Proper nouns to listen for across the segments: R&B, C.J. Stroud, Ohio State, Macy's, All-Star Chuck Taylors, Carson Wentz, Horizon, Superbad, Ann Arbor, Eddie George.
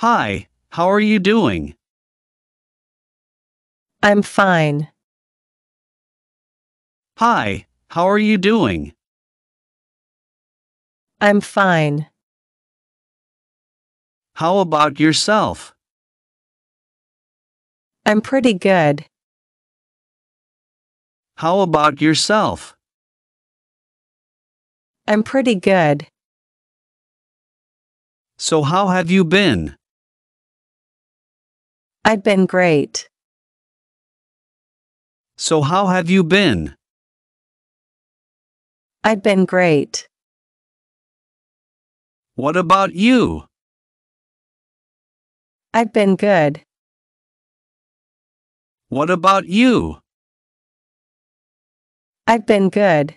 Hi, how are you doing? I'm fine. Hi, how are you doing? I'm fine. How about yourself? I'm pretty good. How about yourself? I'm pretty good. So how have you been? I've been great. So how have you been? I've been great. What about you? I've been good. What about you? I've been good.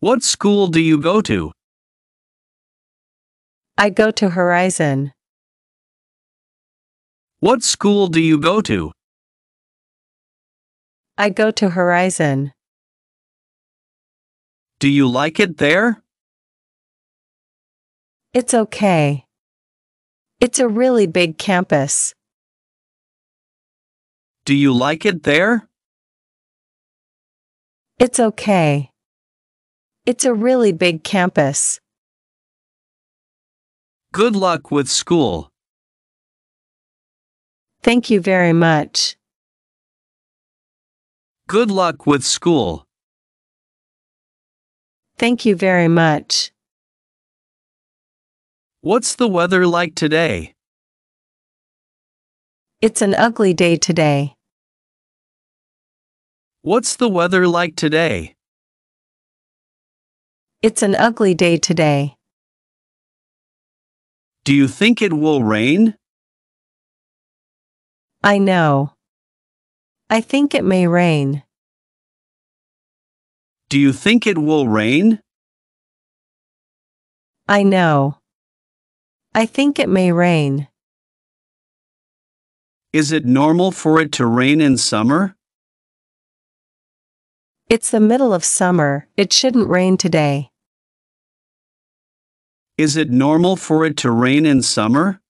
What school do you go to? I go to Horizon. What school do you go to? I go to Horizon. Do you like it there? It's okay. It's a really big campus. Do you like it there? It's okay. It's a really big campus. Good luck with school. Thank you very much. Good luck with school. Thank you very much. What's the weather like today? It's an ugly day today. What's the weather like today? It's an ugly day today. Do you think it will rain? I know. I think it may rain. Do you think it will rain? I know. I think it may rain. Is it normal for it to rain in summer? It's the middle of summer. It shouldn't rain today. Is it normal for it to rain in summer?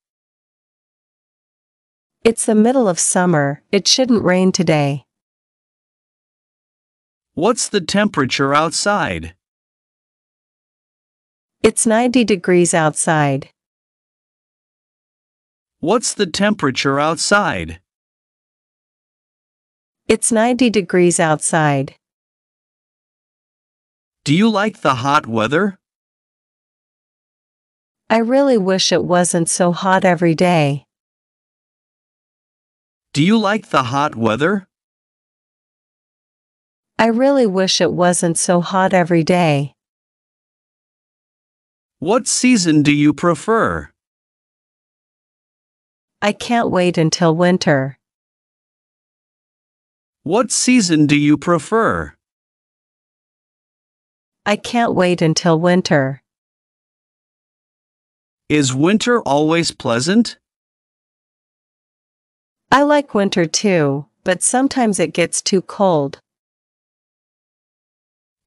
It's the middle of summer. It shouldn't rain today. What's the temperature outside? It's 90 degrees outside. What's the temperature outside? It's 90 degrees outside. Do you like the hot weather? I really wish it wasn't so hot every day. Do you like the hot weather? I really wish it wasn't so hot every day. What season do you prefer? I can't wait until winter. What season do you prefer? I can't wait until winter. Is winter always pleasant? I like winter too, but sometimes it gets too cold.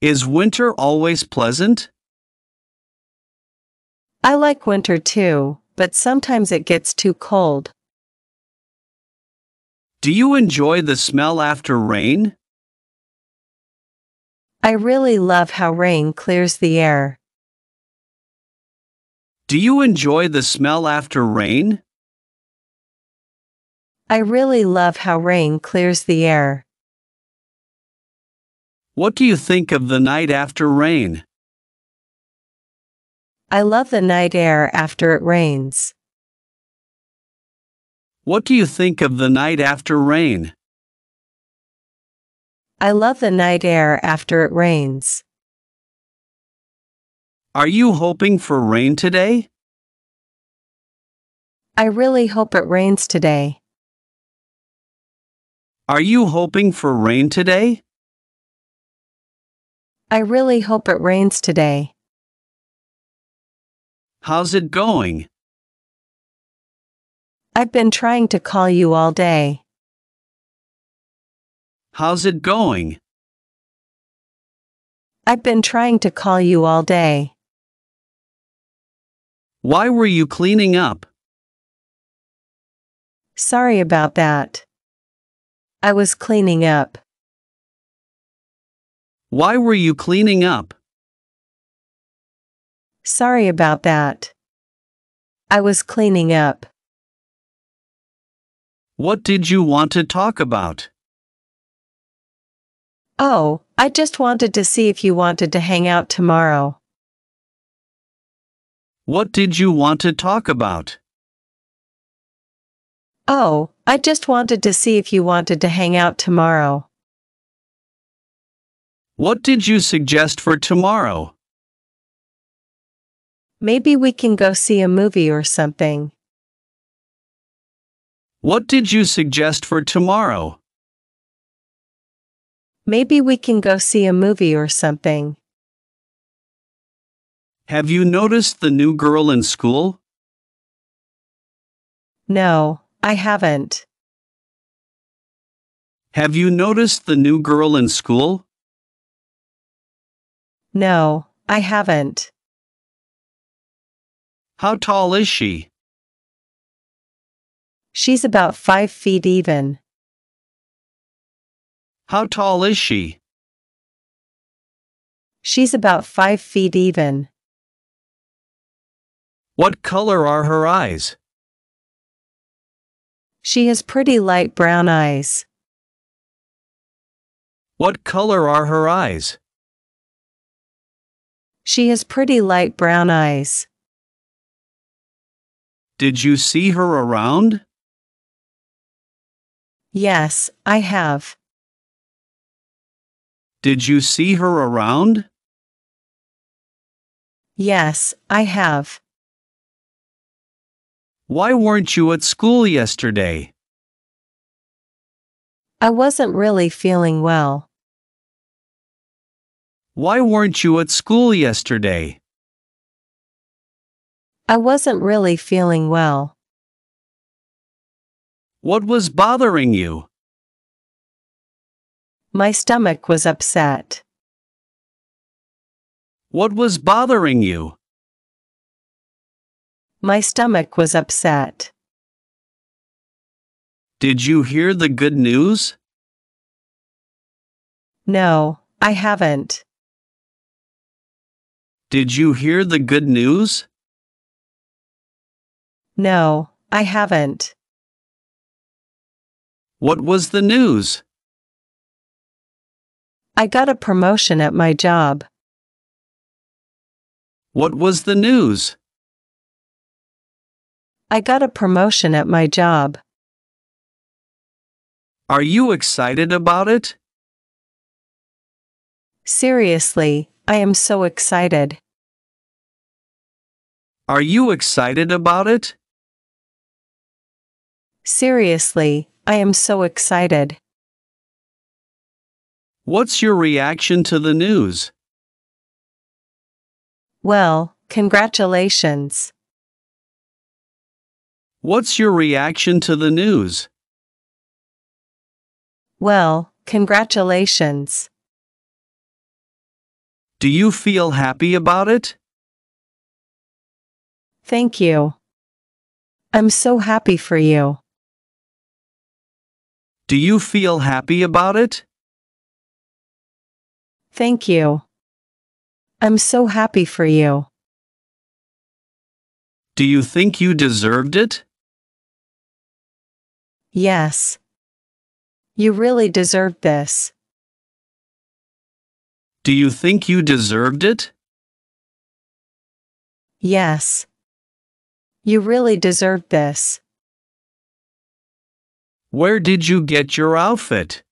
Is winter always pleasant? I like winter too, but sometimes it gets too cold. Do you enjoy the smell after rain? I really love how rain clears the air. Do you enjoy the smell after rain? I really love how rain clears the air. What do you think of the night after rain? I love the night air after it rains. What do you think of the night after rain? I love the night air after it rains. Are you hoping for rain today? I really hope it rains today. Are you hoping for rain today? I really hope it rains today. How's it going? I've been trying to call you all day. How's it going? I've been trying to call you all day. Why were you cleaning up? Sorry about that. I was cleaning up. Why were you cleaning up? Sorry about that. I was cleaning up. What did you want to talk about? Oh, I just wanted to see if you wanted to hang out tomorrow. What did you want to talk about? Oh, I just wanted to see if you wanted to hang out tomorrow. What did you suggest for tomorrow? Maybe we can go see a movie or something. What did you suggest for tomorrow? Maybe we can go see a movie or something. Have you noticed the new girl in school? No, I haven't. Have you noticed the new girl in school? No, I haven't. How tall is she? She's about 5 feet even. How tall is she? She's about 5 feet even. What color are her eyes? She has pretty light brown eyes. What color are her eyes? She has pretty light brown eyes. Did you see her around? Yes, I have. Did you see her around? Yes, I have. Why weren't you at school yesterday? I wasn't really feeling well. Why weren't you at school yesterday? I wasn't really feeling well. What was bothering you? My stomach was upset. What was bothering you? My stomach was upset. Did you hear the good news? No, I haven't. Did you hear the good news? No, I haven't. What was the news? I got a promotion at my job. What was the news? I got a promotion at my job. Are you excited about it? Seriously, I am so excited. Are you excited about it? Seriously, I am so excited. What's your reaction to the news? Well, congratulations. What's your reaction to the news? Well, congratulations. Do you feel happy about it? Thank you. I'm so happy for you. Do you feel happy about it? Thank you. I'm so happy for you. Do you think you deserved it? Yes. You really deserved this. Do you think you deserved it? Yes. You really deserved this. Where did you get your outfit?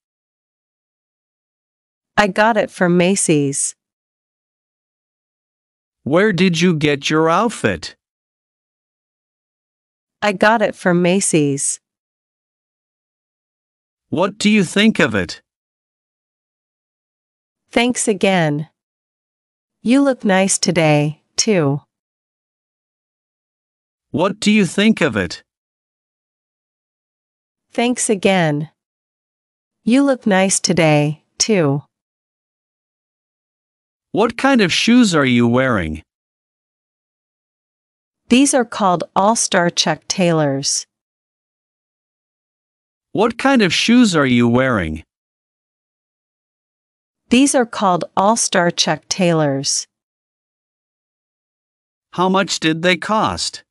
I got it from Macy's. Where did you get your outfit? I got it from Macy's. What do you think of it? Thanks again. You look nice today, too. What do you think of it? Thanks again. You look nice today, too. What kind of shoes are you wearing? These are called All-Star Chuck Taylors. What kind of shoes are you wearing? These are called All-Star Chuck Taylors. How much did they cost?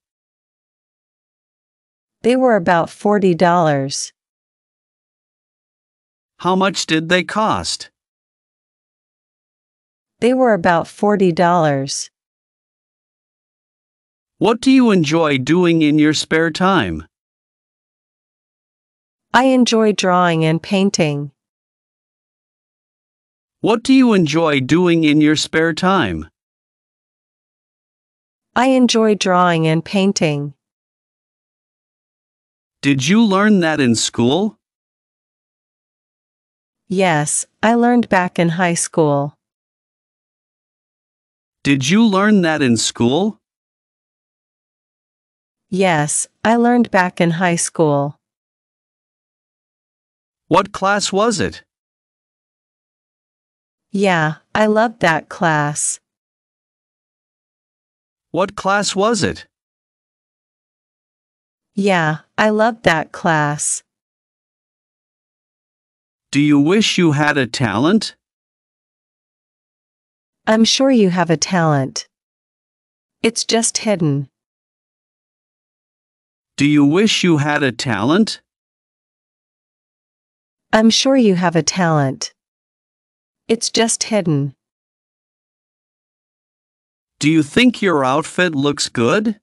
They were about $40. How much did they cost? They were about $40. What do you enjoy doing in your spare time? I enjoy drawing and painting. What do you enjoy doing in your spare time? I enjoy drawing and painting. Did you learn that in school? Yes, I learned back in high school. Did you learn that in school? Yes, I learned back in high school. What class was it? Yeah, I loved that class. What class was it? Yeah, I loved that class. Do you wish you had a talent? I'm sure you have a talent. It's just hidden. Do you wish you had a talent? I'm sure you have a talent. It's just hidden. Do you think your outfit looks good?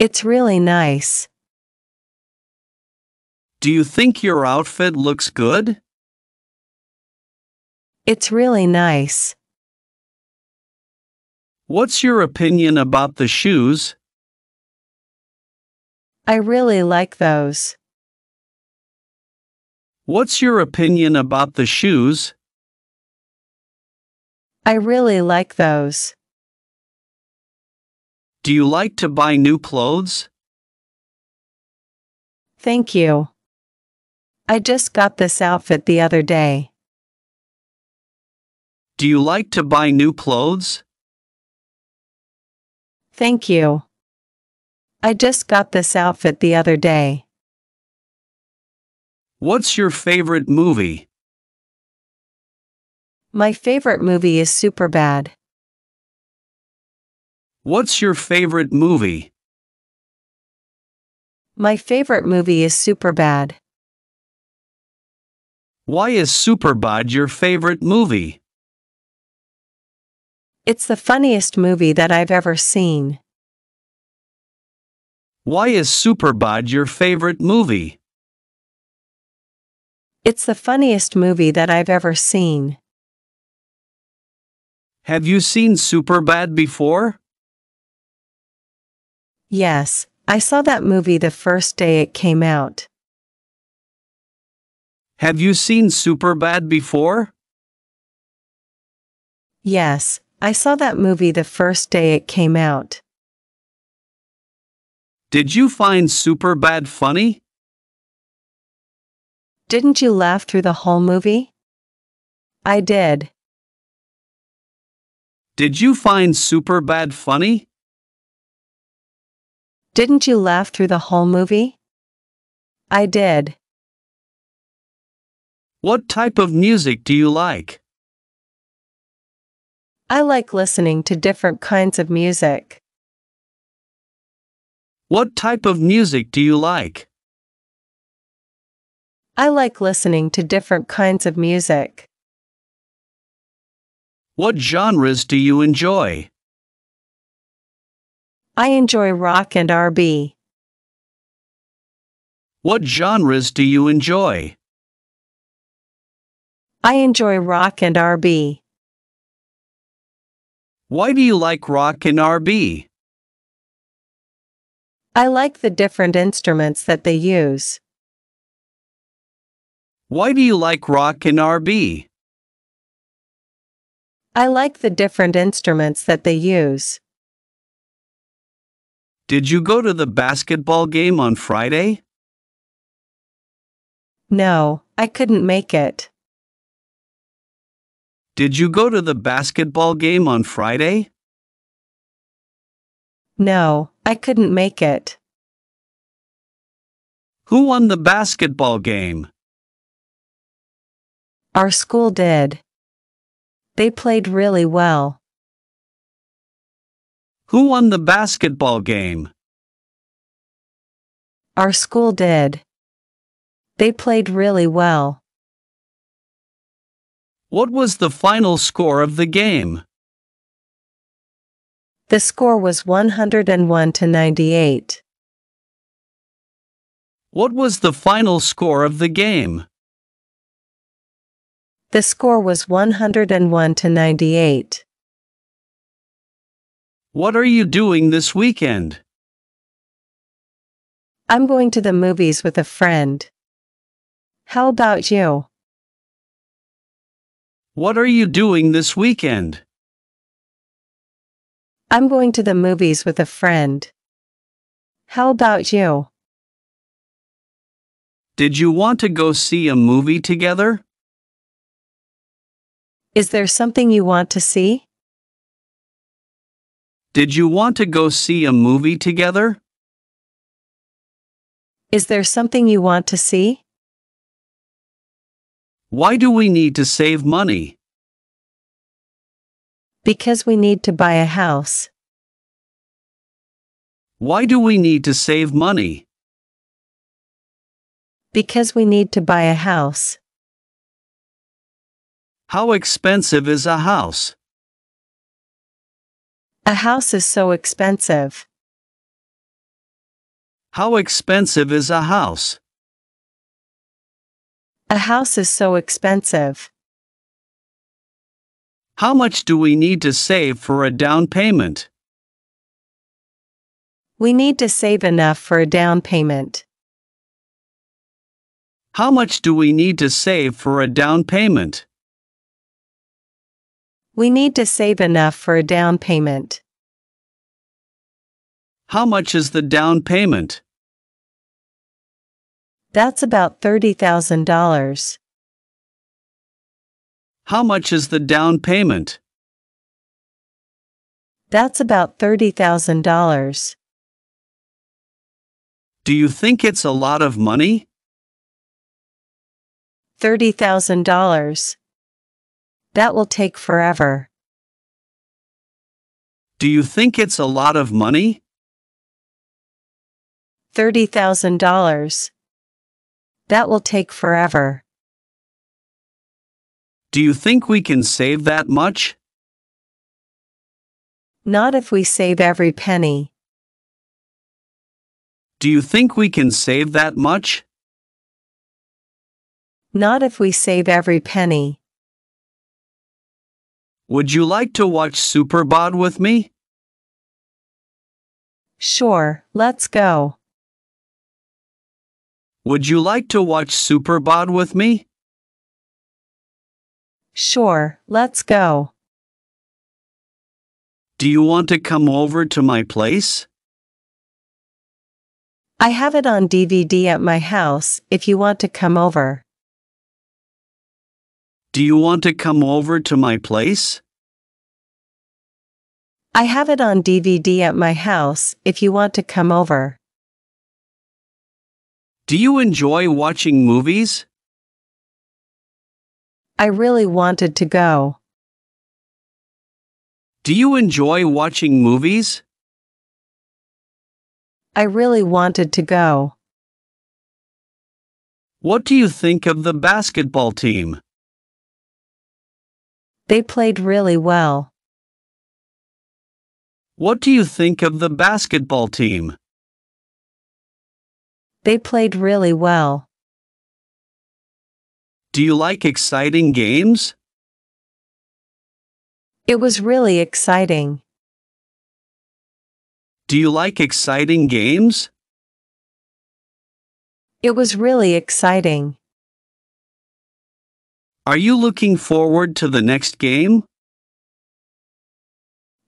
It's really nice. Do you think your outfit looks good? It's really nice. What's your opinion about the shoes? I really like those. What's your opinion about the shoes? I really like those. Do you like to buy new clothes? Thank you. I just got this outfit the other day. Do you like to buy new clothes? Thank you. I just got this outfit the other day. What's your favorite movie? My favorite movie is Superbad. What's your favorite movie? My favorite movie is Superbad. Why is Superbad your favorite movie? It's the funniest movie that I've ever seen. Why is Superbad your favorite movie? It's the funniest movie that I've ever seen. Have you seen Superbad before? Yes, I saw that movie the first day it came out. Have you seen Superbad before? Yes, I saw that movie the first day it came out. Did you find Superbad funny? Didn't you laugh through the whole movie? I did. Did you find Superbad funny? Didn't you laugh through the whole movie? I did. What type of music do you like? I like listening to different kinds of music. What type of music do you like? I like listening to different kinds of music. What genres do you enjoy? I enjoy rock and R&B. What genres do you enjoy? I enjoy rock and R&B. Why do you like rock and R&B? I like the different instruments that they use. Why do you like rock and R&B? I like the different instruments that they use. Did you go to the basketball game on Friday? No, I couldn't make it. Did you go to the basketball game on Friday? No, I couldn't make it. Who won the basketball game? Our school did. They played really well. Who won the basketball game? Our school did. They played really well. What was the final score of the game? The score was 101-98. What was the final score of the game? The score was 101-98. What are you doing this weekend? I'm going to the movies with a friend. How about you? What are you doing this weekend? I'm going to the movies with a friend. How about you? Did you want to go see a movie together? Is there something you want to see? Did you want to go see a movie together? Is there something you want to see? Why do we need to save money? Because we need to buy a house. Why do we need to save money? Because we need to buy a house. How expensive is a house? A house is so expensive. How expensive is a house? A house is so expensive. How much do we need to save for a down payment? We need to save enough for a down payment. How much do we need to save for a down payment? We need to save enough for a down payment. How much is the down payment? That's about $30,000. How much is the down payment? That's about $30,000. Do you think it's a lot of money? $30,000. That will take forever. Do you think it's a lot of money? $30,000. That will take forever. Do you think we can save that much? Not if we save every penny. Do you think we can save that much? Not if we save every penny. Would you like to watch Superbad with me? Sure, let's go. Would you like to watch Superbad with me? Sure, let's go. Do you want to come over to my place? I have it on DVD at my house if you want to come over. Do you want to come over to my place? I have it on DVD at my house if you want to come over. Do you enjoy watching movies? I really wanted to go. Do you enjoy watching movies? I really wanted to go. What do you think of the basketball team? They played really well. What do you think of the basketball team? They played really well. Do you like exciting games? It was really exciting. Do you like exciting games? It was really exciting. Are you looking forward to the next game?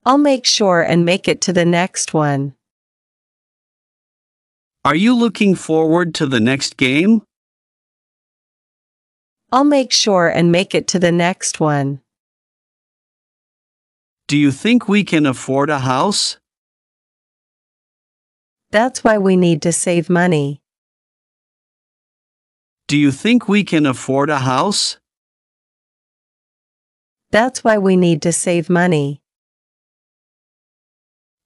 I'll make sure and make it to the next one. Are you looking forward to the next game? I'll make sure and make it to the next one. Do you think we can afford a house? That's why we need to save money. Do you think we can afford a house? That's why we need to save money.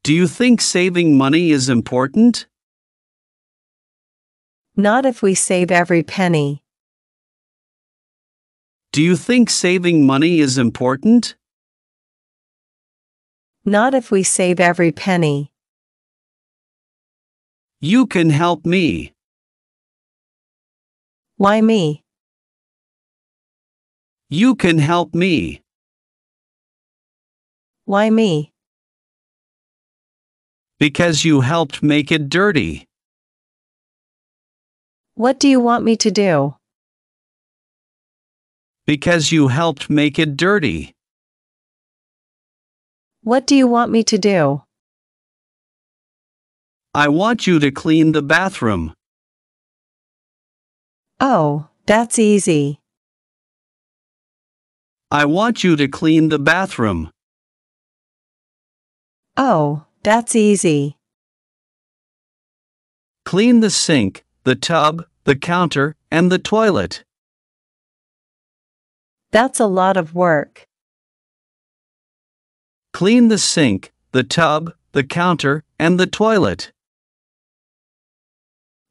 Do you think saving money is important? Not if we save every penny. Do you think saving money is important? Not if we save every penny. You can help me. Why me? You can help me. Why me? Because you helped make it dirty. What do you want me to do? Because you helped make it dirty. What do you want me to do? I want you to clean the bathroom. Oh, that's easy. I want you to clean the bathroom. Oh, that's easy. Clean the sink, the tub, the counter, and the toilet. That's a lot of work. Clean the sink, the tub, the counter, and the toilet.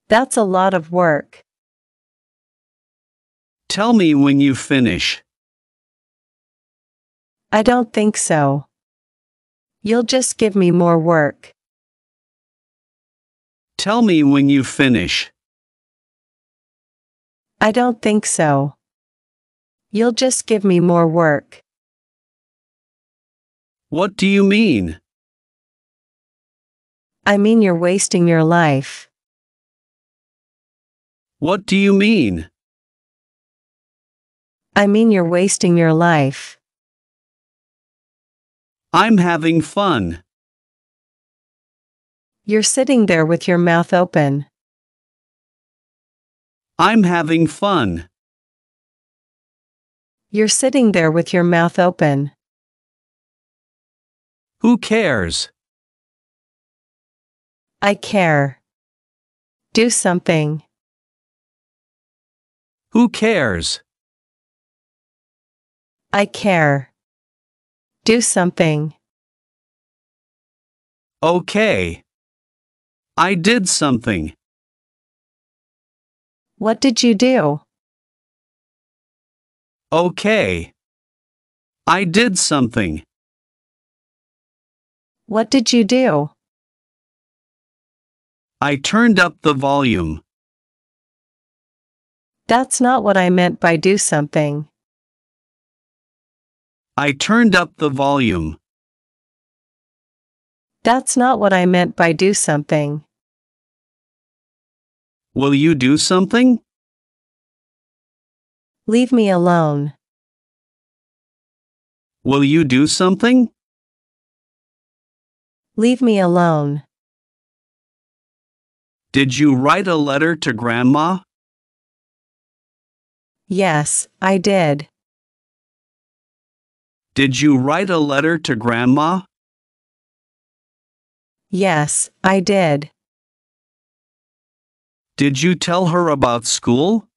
That's a lot of work. Tell me when you finish. I don't think so. You'll just give me more work. Tell me when you finish. I don't think so. You'll just give me more work. What do you mean? I mean you're wasting your life. What do you mean? I mean you're wasting your life. I'm having fun. You're sitting there with your mouth open. I'm having fun. You're sitting there with your mouth open. Who cares? I care. Do something. Who cares? I care. Do something. Okay. I did something. What did you do? Okay. I did something. What did you do? I turned up the volume. That's not what I meant by do something. I turned up the volume. That's not what I meant by do something. Will you do something? Leave me alone. Will you do something? Leave me alone. Did you write a letter to Grandma? Yes, I did. Did you write a letter to Grandma? Yes, I did. Did you tell her about school?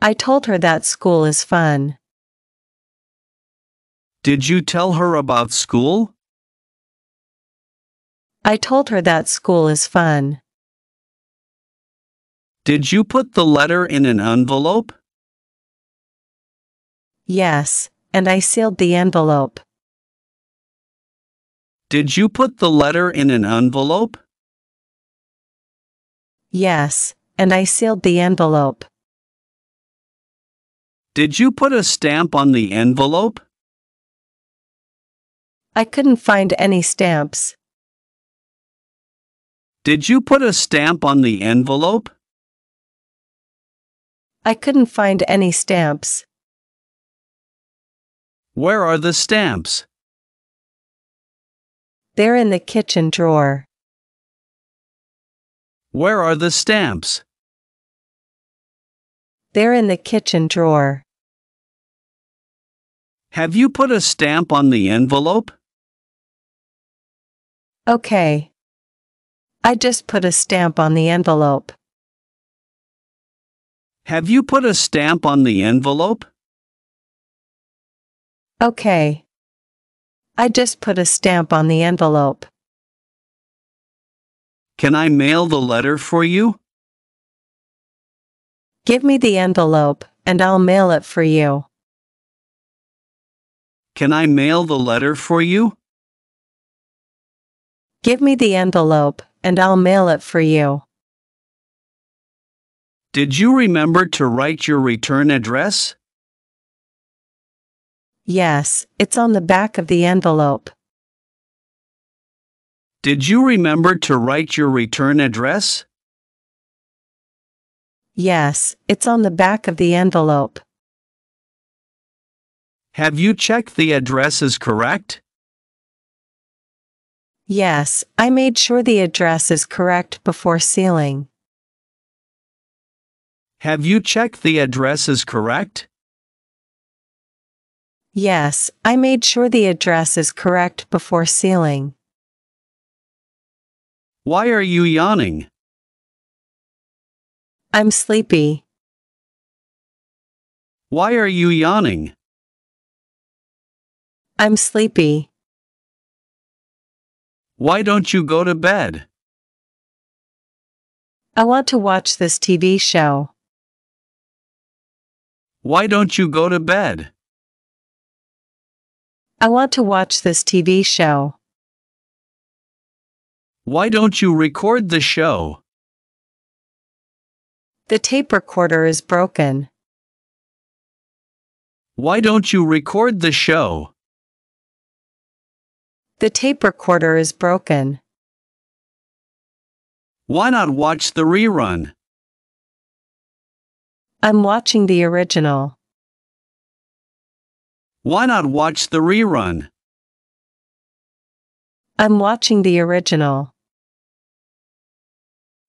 I told her that school is fun. Did you tell her about school? I told her that school is fun. Did you put the letter in an envelope? Yes, and I sealed the envelope. Did you put the letter in an envelope? Yes, and I sealed the envelope. Did you put a stamp on the envelope? I couldn't find any stamps. Did you put a stamp on the envelope? I couldn't find any stamps. Where are the stamps? They're in the kitchen drawer. Where are the stamps? They're in the kitchen drawer. Have you put a stamp on the envelope? Okay. I just put a stamp on the envelope. Have you put a stamp on the envelope? Okay. I just put a stamp on the envelope. Can I mail the letter for you? Give me the envelope, and I'll mail it for you. Can I mail the letter for you? Give me the envelope, and I'll mail it for you. Did you remember to write your return address? Yes, it's on the back of the envelope. Did you remember to write your return address? Yes, it's on the back of the envelope. Have you checked the address is correct? Yes, I made sure the address is correct before sealing. Have you checked the address is correct? Yes, I made sure the address is correct before sealing. Why are you yawning? I'm sleepy. Why are you yawning? I'm sleepy. Why don't you go to bed? I want to watch this TV show. Why don't you go to bed? I want to watch this TV show. Why don't you record the show? The tape recorder is broken. Why don't you record the show? The tape recorder is broken. Why not watch the rerun? I'm watching the original. Why not watch the rerun? I'm watching the original.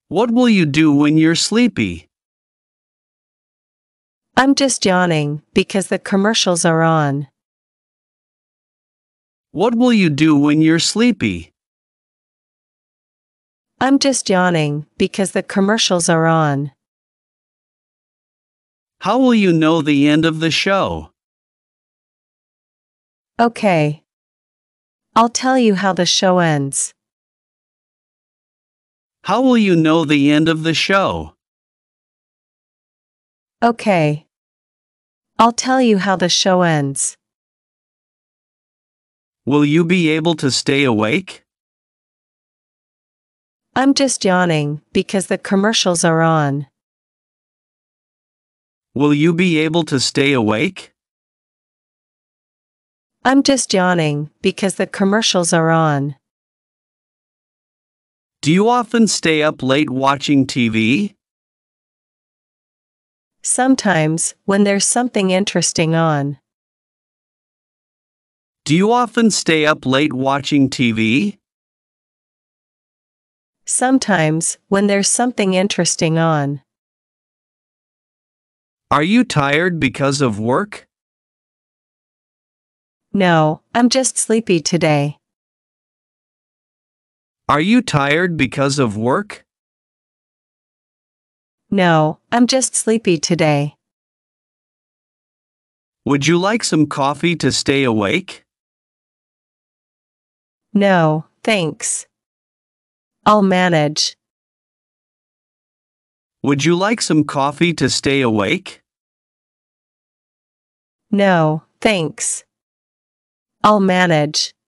What will you do when you're sleepy? I'm just yawning because the commercials are on. What will you do when you're sleepy? I'm just yawning because the commercials are on. How will you know the end of the show? Okay. I'll tell you how the show ends. How will you know the end of the show? Okay. I'll tell you how the show ends. Will you be able to stay awake? I'm just yawning because the commercials are on. Will you be able to stay awake? I'm just yawning because the commercials are on. Do you often stay up late watching TV? Sometimes, when there's something interesting on. Do you often stay up late watching TV? Sometimes, when there's something interesting on. Are you tired because of work? No, I'm just sleepy today. Are you tired because of work? No, I'm just sleepy today. Would you like some coffee to stay awake? No, thanks. I'll manage. Would you like some coffee to stay awake? No, thanks. I'll manage.